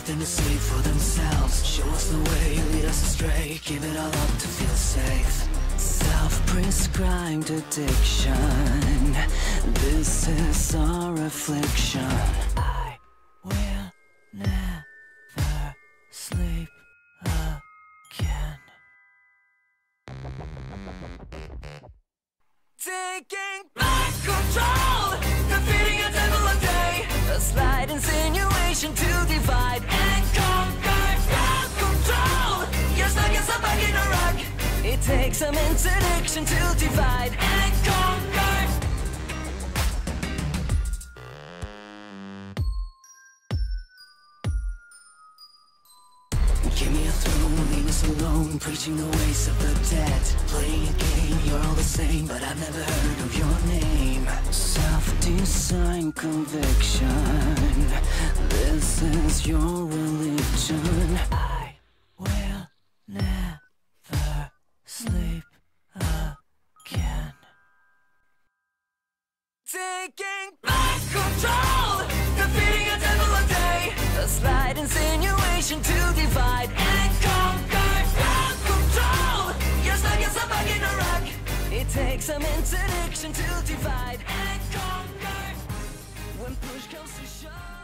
nothing to see for themselves. Show us the way, lead us astray. Give it all up to feel safe. Self-prescribed addiction, this is our affliction. I will never sleep again. Taking back control, defeating a devil a day, a slight insinuation to divide and conquer. Self control, you're stuck in some back in a rock. It takes some insurrection to divide and conquer. Give me a throne, leave us alone, preaching the ways of the dead. Playing a game, you're all the same, but I've never heard of your name. Self-designed conviction, this is your religion. I will never sleep again. Taking back control, defeating a devil a day, a slight insinuation to divide and conquer. Self-control, you're stuck in some bug in a rock. It takes some insurrection to divide and conquer. When push comes to shove.